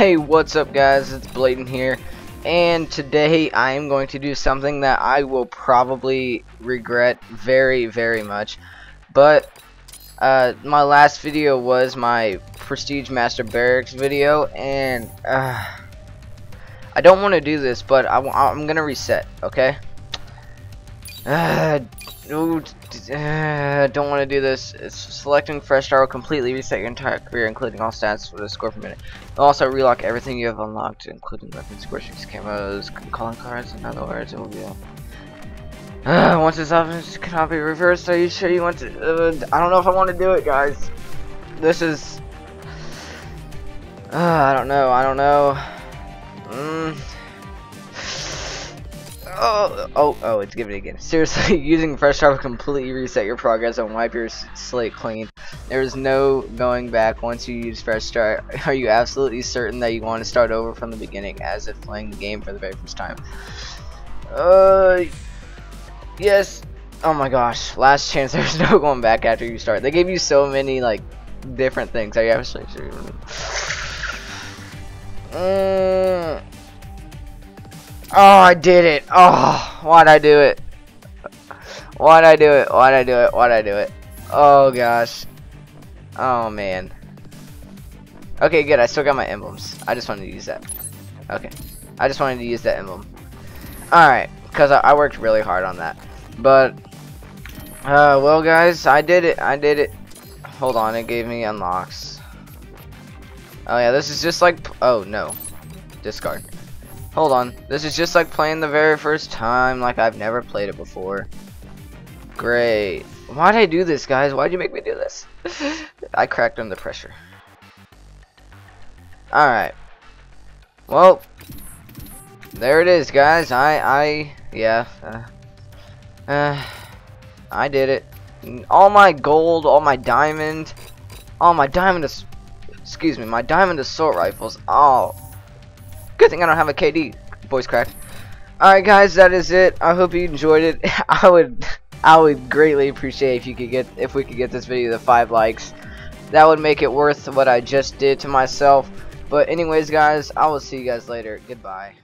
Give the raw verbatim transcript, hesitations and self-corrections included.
Hey, what's up guys, it's Bladen here, and today I am going to do something that I will probably regret very very much, but uh, my last video was my Prestige Master Barracks video, and uh, I don't want to do this, but I w I'm gonna reset, okay? Uh, ooh, uh, don't want to do this. It's selecting fresh start will completely reset your entire career, including all stats with a score per minute. It'll also relock everything you have unlocked, including weapons, squishies, camos, calling cards. In other words, it will be all. Uh, once this offense cannot be reversed, are you sure you want to? Uh, I don't know if I want to do it, guys. This is. Uh, I don't know. I don't know. Mm. Oh, oh, oh, it's giving it again. Seriously, using fresh start will completely reset your progress and wipe your slate clean. There is no going back once you use fresh start. Are you absolutely certain that you want to start over from the beginning as if playing the game for the very first time? Uh, yes. Oh my gosh, last chance. There's no going back after you start. They gave you so many, like, different things. Are you actually sure? Mm. Oh, I did it. Oh, why'd I do it? Why'd I do it? Why'd I do it? Why'd I do it? Oh, gosh. Oh, man. Okay, good. I still got my emblems. I just wanted to use that. Okay. I just wanted to use that emblem. Alright. Because I, I worked really hard on that. But, uh, well, guys, I did it. I did it. Hold on. It gave me unlocks. Oh, yeah. This is just like... Oh, no. Discard. Hold on, this is just like playing the very first time, like I've never played it before. Great. Why'd I do this, guys? Why'd you make me do this? I cracked under pressure. Alright. Well, there it is, guys. I, I, yeah. Uh, uh, I did it. All my gold, all my diamond, all my diamond, as- excuse me, my diamond assault rifles, all. Good thing I don't have a K D. Voice crack. Alright guys, that is it. I hope you enjoyed it. I would I would greatly appreciate if you could get if we could get this video to five likes. That would make it worth what I just did to myself. But anyways guys, I will see you guys later. Goodbye.